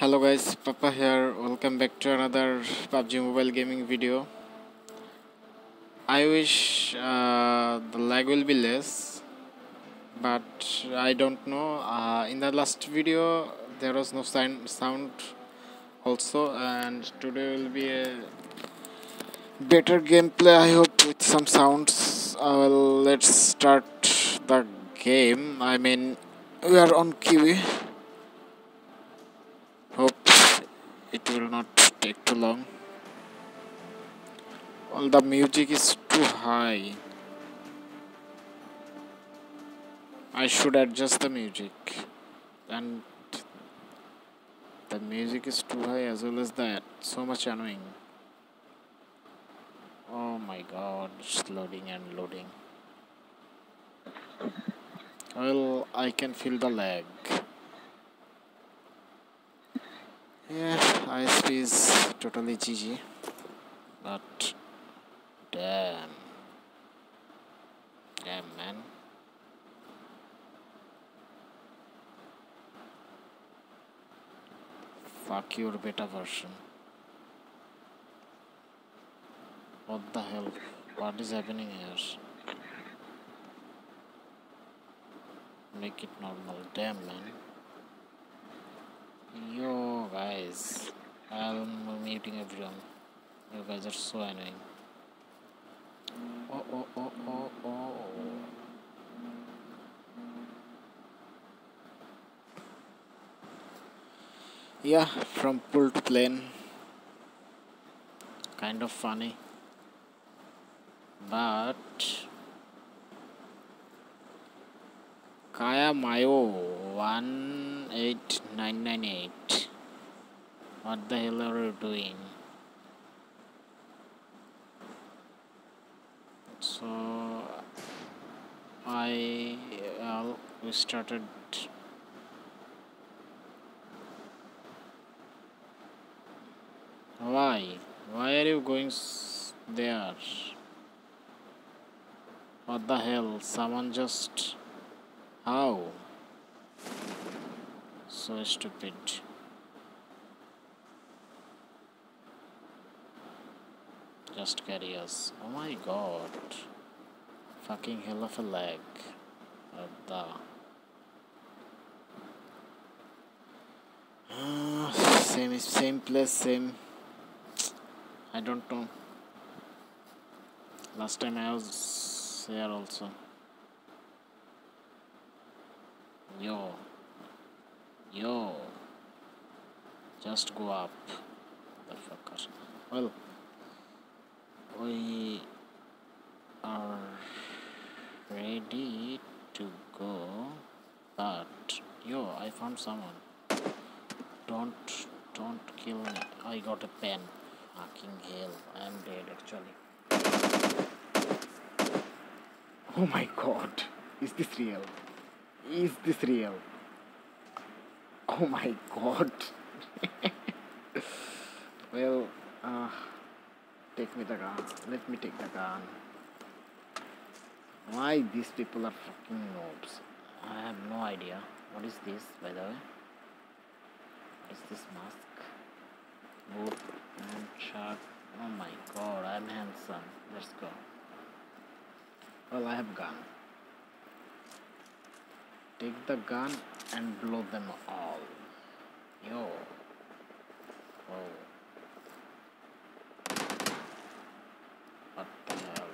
Hello guys, Papa here. Welcome back to another PUBG mobile gaming video. I wish the lag will be less, but I don't know. In the last video there was no sound also, and today will be a better gameplay, I hope, with some sounds. Well, let's start the game. I mean, we are on Kiwi. It will not take too long. All the music is too high. I should adjust the music, and the music is too high as well as that. So much annoying. Oh my god, just loading and loading. Well, I can feel the lag. Yeah, ISP is totally GG, but damn man. Fuck your beta version. What the hell? What is happening here? Make it normal, damn man. Yo guys, I'm muting everyone. You guys are so annoying. Oh. Yeah, from pool to plane. Kind of funny. But Kaya Mayo 18998. What the hell are you doing? So we started. Why are you going there? What the hell? Someone just... How? So stupid. Just carry us. Oh my god. Fucking hell of a lag. Same place, same. I don't know. Last time I was here also. Yo, just go up, motherfucker. Well, we are ready to go, but yo, I found someone. Don't kill me. I got a pen. Fucking hell, I am dead actually. Oh my god, is this real? Is this real? Oh my god. Well, take me the gun. Let me take the gun. Why these people are fucking noobs? I have no idea. What is this, by the way? What is this mask? Boot and shark. Oh my god, I'm handsome. Let's go. Well, I have gun. Take the gun and blow them all. Yo. Oh. What the hell?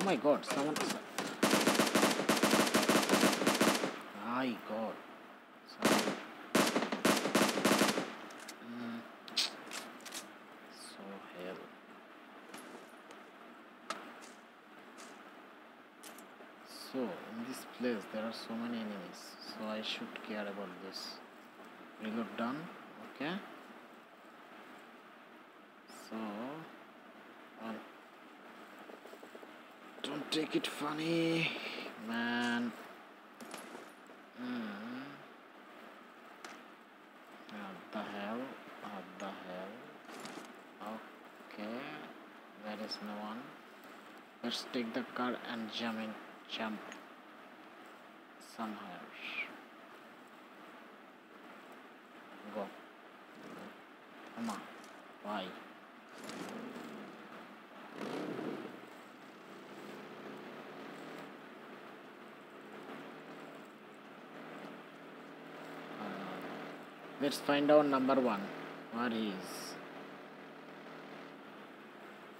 Oh my god, someone is... My god. Someone... So hell. So, in this place there are so many enemies, so I should care about this. Reload done, okay. So, don't take it funny, man. What the hell, okay, there is no one. Let's take the car and jump in. Jump somewhere. go. Come on, bye. Let's find out number one. What is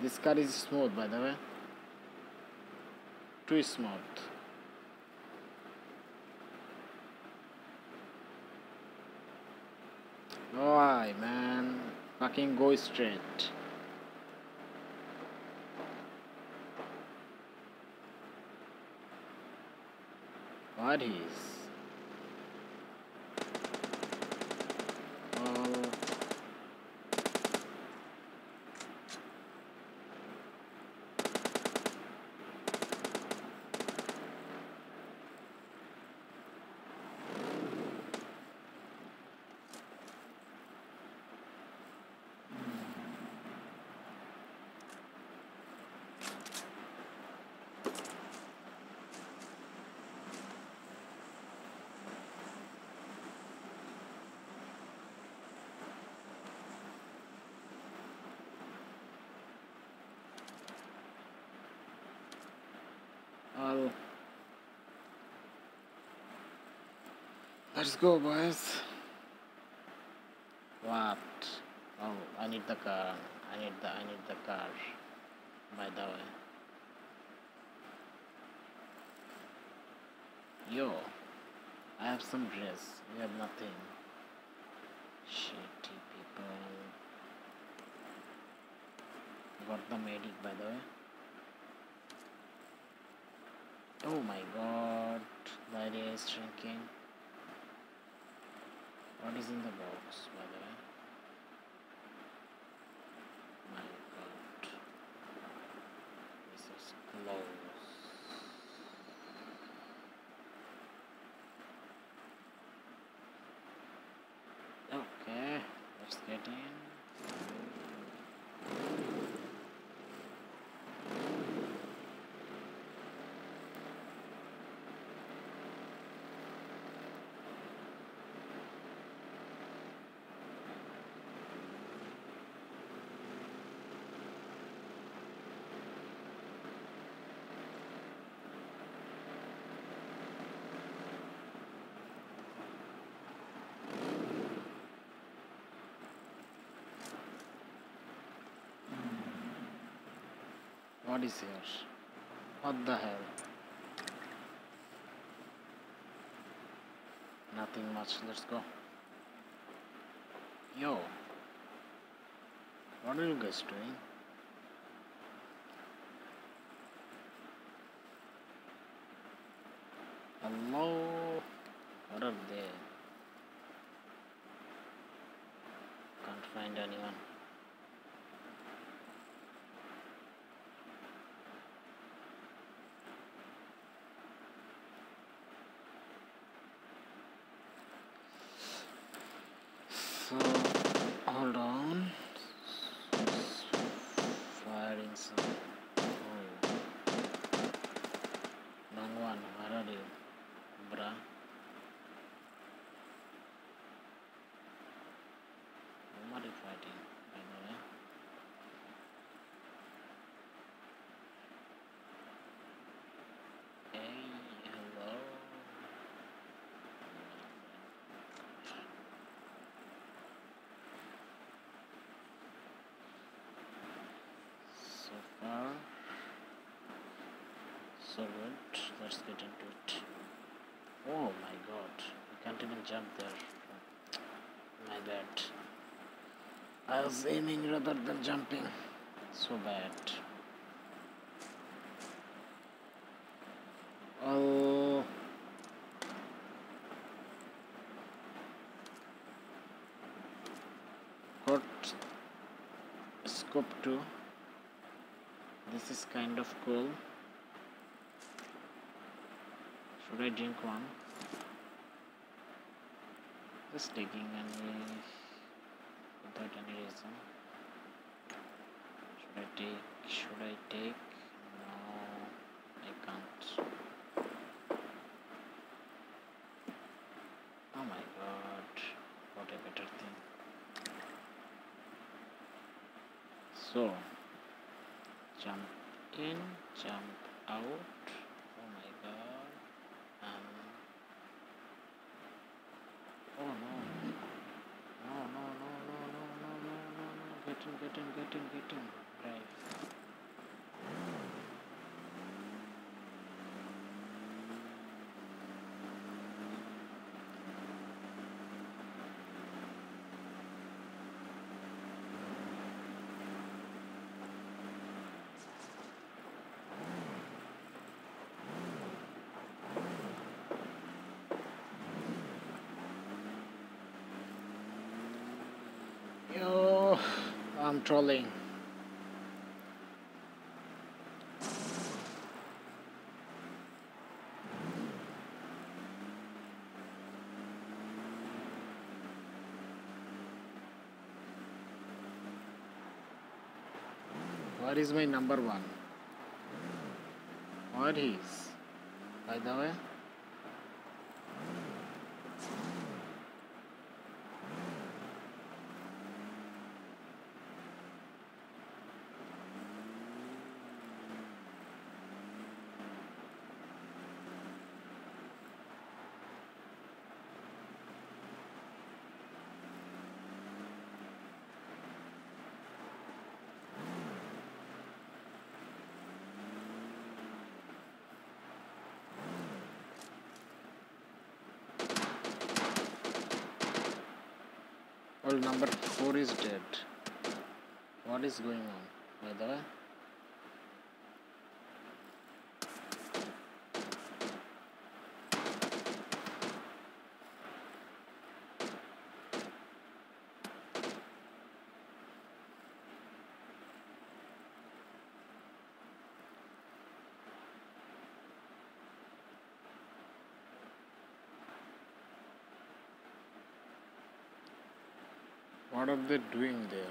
this car is smooth, by the way. Too smooth. Why, man? Fucking go straight. What is? Let's go, boys. What? Oh, I need the car. I need the car. By the way. Yo, I have some dress. You have nothing. Shitty people. Got the medic, by the way. Oh my god, the idea is shrinking. What is in the box, by the way? My god. This is close. Okay, let's get in. What is here? What the hell? Nothing much, let's go. Yo, what are you guys doing? Hello? What are they? Can't find anyone. So, hold on. Firing some. Oh. Long one, where are you, bruh? Who are you fighting? I know, eh? So good, let's get into it. Oh my god, I can't even jump there. My bad. I was aiming rather than jumping. So bad. Oh. Got scope 2. This is kind of cool. Should I drink one? Just taking any without any reason. Should I take? No, I can't. Oh my god, what a better thing. So jump in, jump out. Oh my god. Oh no. No. Get in. Drive. Yo, I'm trolling. What is my number one? What is? By the way? Well, number 4 is dead. What is going on, by the way? What are they doing there?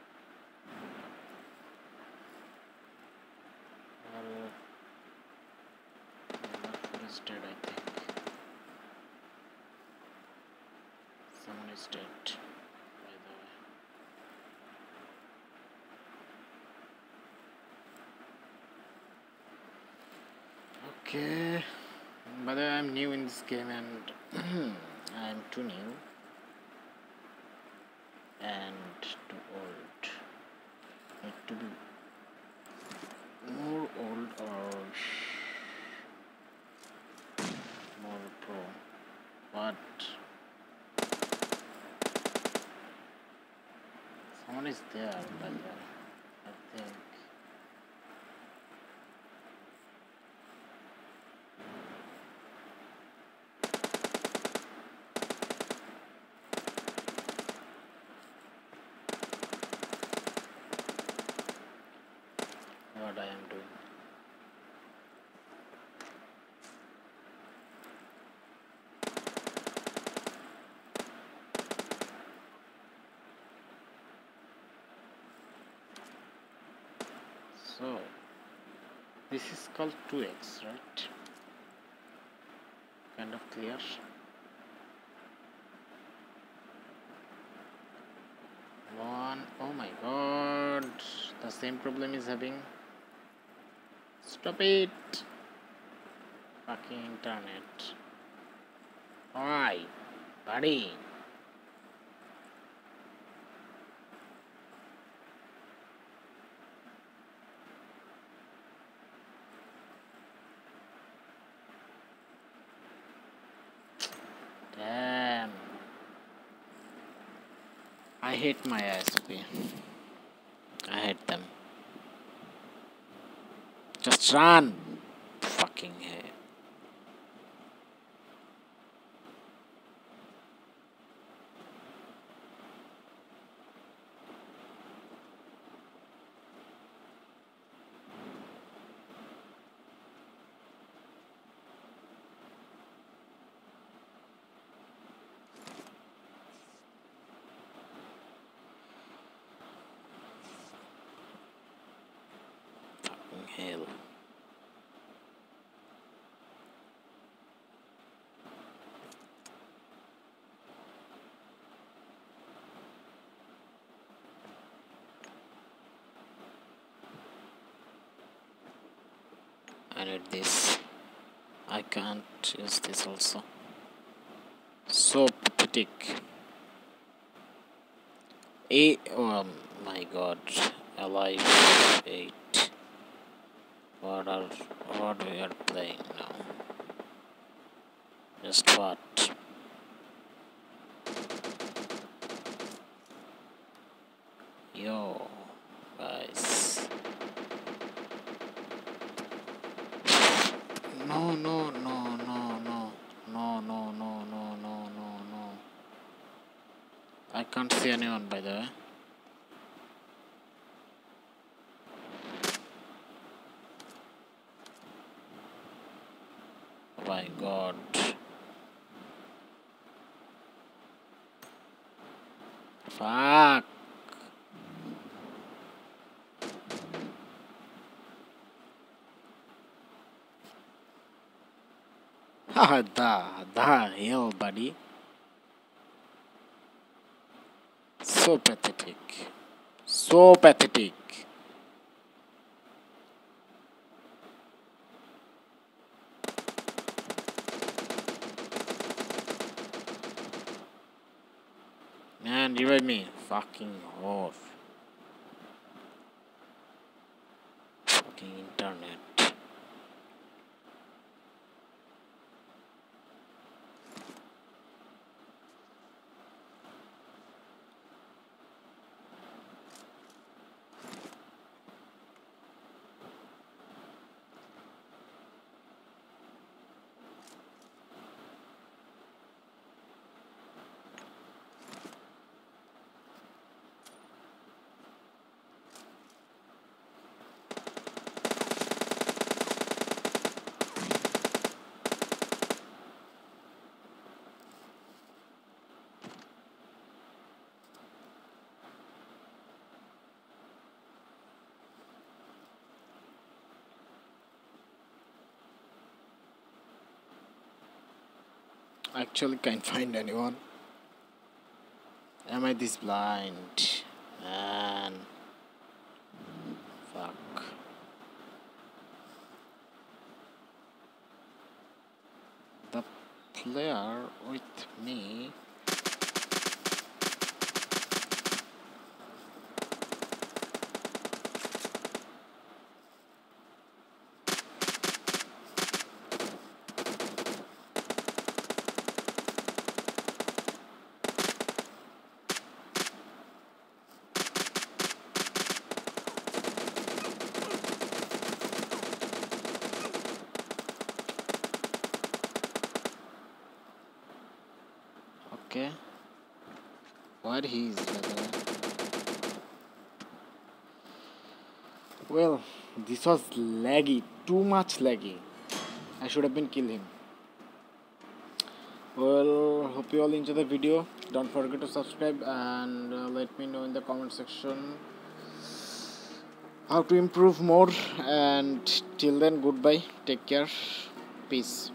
Someone is dead, I think. Someone is dead. By the way. Okay. By the way, I'm new in this game and I'm too new and too old. Need to be more old or more pro. But someone is there, by the way, I think. What I am doing. So this is called 2x, right? Kind of clear. One, oh my god, the same problem is having. Stop it! Fucking internet. Alright, buddy. Damn. I hate my ISP. I hate them. Just run! Fucking hell. Hell. edit this. I can't use this also. So pathetic. Oh my god, alive 8. What we are playing now? Just what? Yo, guys. No. I can't see anyone, by the way. Oh my god. Fuck. The hell, buddy. So pathetic. So pathetic. Man, revive me. Fucking whore. Fucking internet. Actually can't find anyone. Am I this blind? Man. Fuck. The player with me. Okay, what he is, well, this was laggy, too much laggy. I should have been killing him. Well, hope you all enjoy the video. Don't forget to subscribe and let me know in the comment section how to improve more. And till then, goodbye, take care, peace.